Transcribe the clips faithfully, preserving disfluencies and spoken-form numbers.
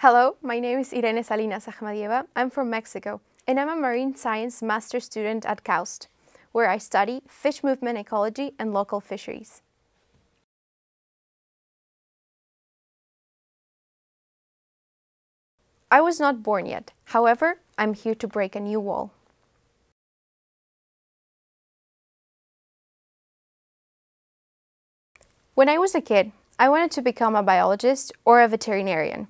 Hello, my name is Irene Salinas Akhmadeeva. I'm from Mexico, and I'm a marine science master student at KAUST, where I study fish movement ecology and local fisheries. I was not born yet, however, I'm here to break a new wall. When I was a kid, I wanted to become a biologist or a veterinarian.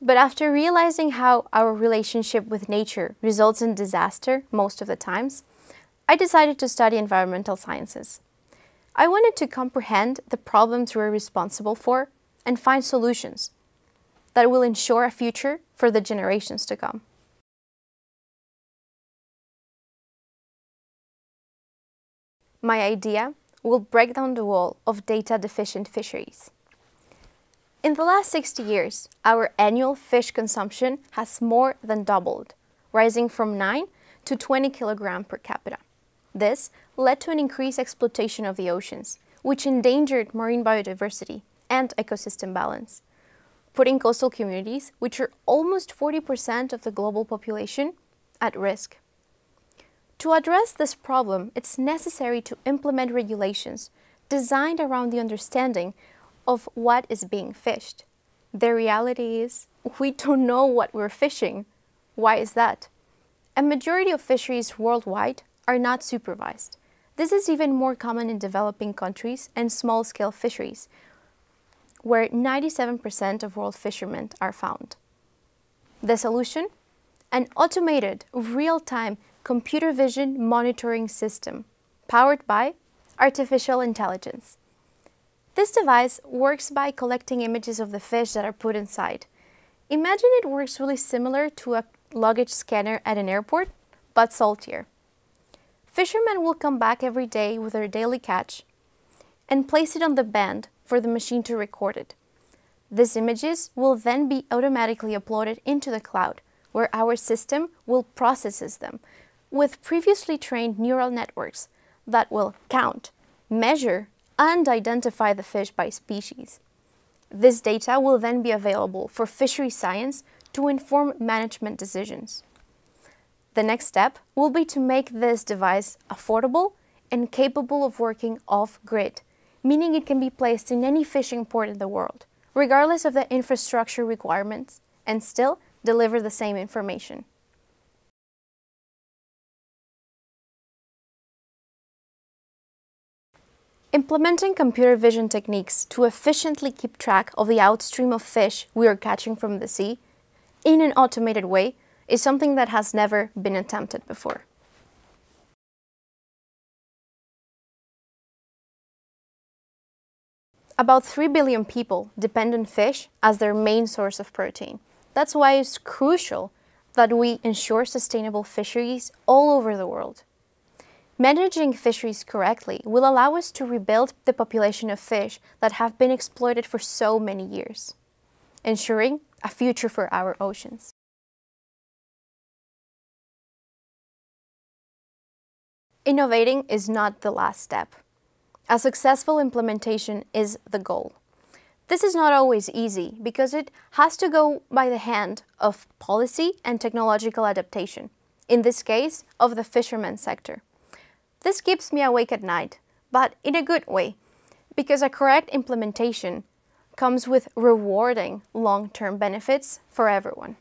But after realizing how our relationship with nature results in disaster most of the times, I decided to study environmental sciences. I wanted to comprehend the problems we're responsible for and find solutions that will ensure a future for the generations to come. My idea will break down the wall of data-deficient fisheries. In the last sixty years, our annual fish consumption has more than doubled, rising from nine to twenty kilograms per capita. This led to an increased exploitation of the oceans, which endangered marine biodiversity and ecosystem balance, putting coastal communities, which are almost forty percent of the global population, at risk. To address this problem, it's necessary to implement regulations designed around the understanding of what is being fished. The reality is, we don't know what we're fishing. Why is that? A majority of fisheries worldwide are not supervised. This is even more common in developing countries and small-scale fisheries, where ninety-seven percent of world fishermen are found. The solution? An automated, real-time, computer vision monitoring system, powered by artificial intelligence. This device works by collecting images of the fish that are put inside. Imagine it works really similar to a luggage scanner at an airport, but saltier. Fishermen will come back every day with their daily catch and place it on the band for the machine to record it. These images will then be automatically uploaded into the cloud, where our system will process them with previously trained neural networks that will count, measure, and identify the fish by species. This data will then be available for fishery science to inform management decisions. The next step will be to make this device affordable and capable of working off-grid, meaning it can be placed in any fishing port in the world, regardless of the infrastructure requirements, and still deliver the same information. Implementing computer vision techniques to efficiently keep track of the outstream of fish we are catching from the sea in an automated way is something that has never been attempted before. About three billion people depend on fish as their main source of protein. That's why it's crucial that we ensure sustainable fisheries all over the world. Managing fisheries correctly will allow us to rebuild the population of fish that have been exploited for so many years, ensuring a future for our oceans. Innovating is not the last step. A successful implementation is the goal. This is not always easy because it has to go by the hand of policy and technological adaptation, in this case, of the fishermen sector. This keeps me awake at night, but in a good way, because a correct implementation comes with rewarding long-term benefits for everyone.